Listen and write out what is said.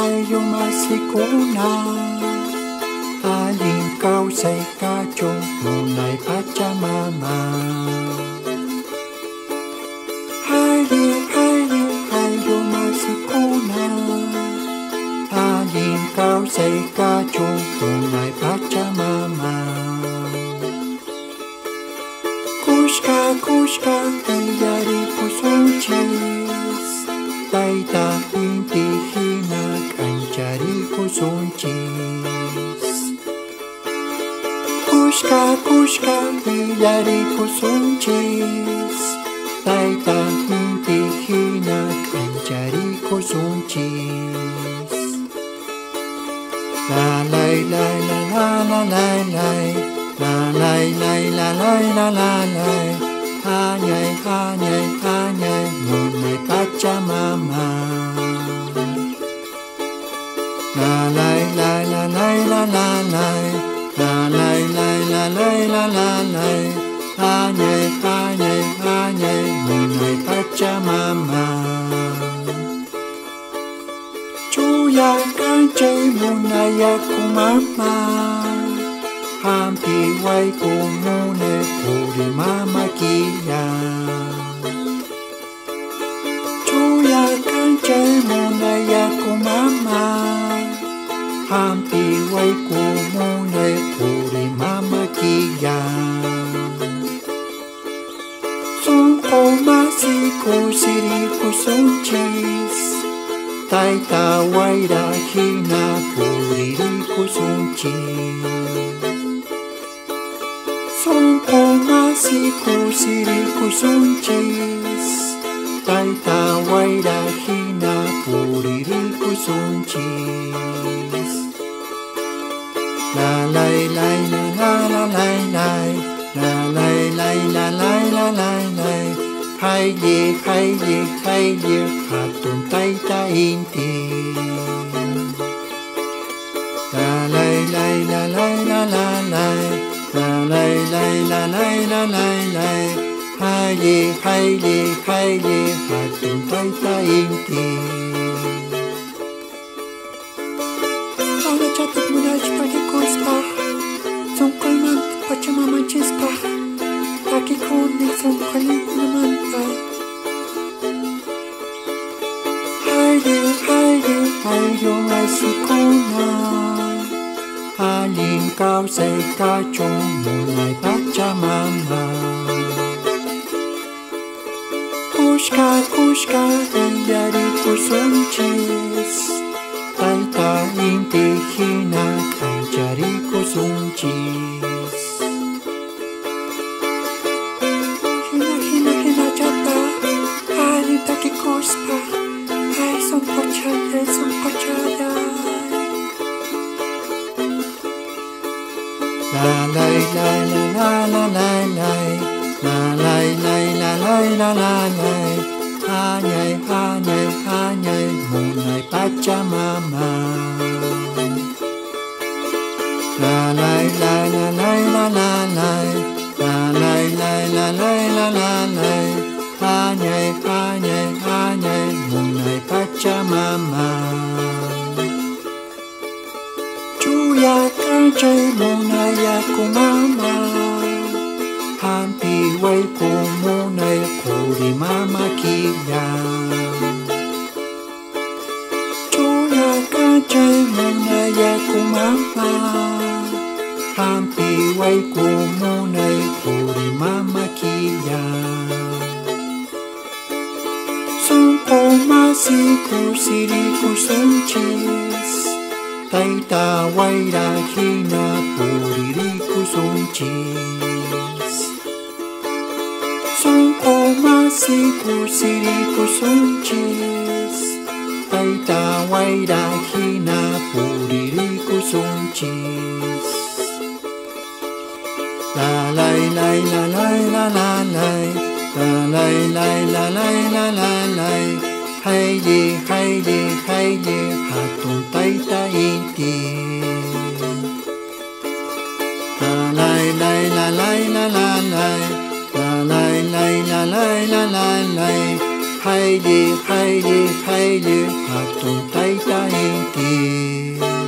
tayo masikuna. Aling kausay kachong tunay Pachamama. Hari, hari, tayo masikuna. Aling kausay kachong tunay Pachamama. Kushka, kushka, kayari pusunchis. Taita indihina kanchari pusunchis. Kushka, kushka, kayari pusunchis. Taita indihina kanchari pusunchis. La lai lai la la lai lai. La lai lai la lai la la lai. Anyay anyay anyay nunay Pachamama. La lai lai la lai la la lai. La lai lai la lai la la lai. Anyay anyay anyay nunay Pachamama. Chuya kanchay munayak kumama. Hampi wai kumune puri mama kia. Chuya kanchay munaya kumama. Hampi wai kumune puri mama kia. Sunko masiku siri kusunchis. Taita waira hina puri kusunchis. Sunko masiku siri kusunchis. Taita waira hina puriri kusunchis. La lai lai la la la lai lai. La lai lai la lai la lai lai. Haile haile haile hatun taita inti. La lai lai la lai la la lai. La lai lai la lai la lai lai. Haile haile haile hatun taita inti. Ahora ya te muraj pakikos pa. Son kalman Pachamama chis pa. Pakikon ni son kalin naman pa. Haile haile haile maisikona. Aling kausay kachong munay Pachamama. Kushka, kushka, kayari kusunchis. Taita intihina kanchari kusunchis. Hina, hina, hina, chata. Aling takikospa. Ay, sumpachada, sumpachada. La lai lai la la lai lai. La lai lai la lai la lai. Anyay anyay anyay munay Pachamama. La lai lai la lai la lai. La lai lai la lai la lai. Anyay anyay anyay munay Pachamama. Chuya kanchay munaya kumama. Hampi wai kumunay puri mama kia. Chuya kanchay munaya kumama. Hampi wai kumunay puri mama kia. Sunko masiku siri kusunchis. Taita waira hina puriri kusunchis. Sunko masiku siri kusunchis. Taita waira hina puriri kusunchis. La lai lai la lai la la lai. La lai lai la lai la la lai. Haile, haile, haile, hatun taita inti. La lai lai la lai la lai. La lai lai la lai la lai. Haile, Haile, Haile, Haile, Haile, Haile, Haile,